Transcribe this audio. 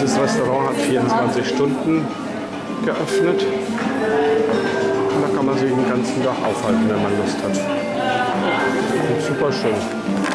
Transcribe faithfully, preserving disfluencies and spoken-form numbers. Dieses Restaurant hat vierundzwanzig Stunden geöffnet. Und da kann man sich den ganzen Tag aufhalten, wenn man Lust hat. Super schön.